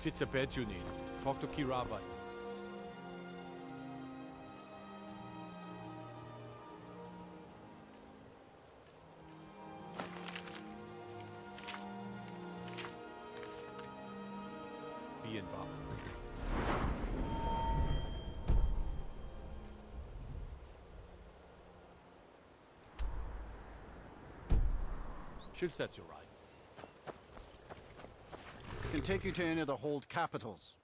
If it's a bed you need, talk to Kirava. She'll set you right. Can take you to any of the hold capitals.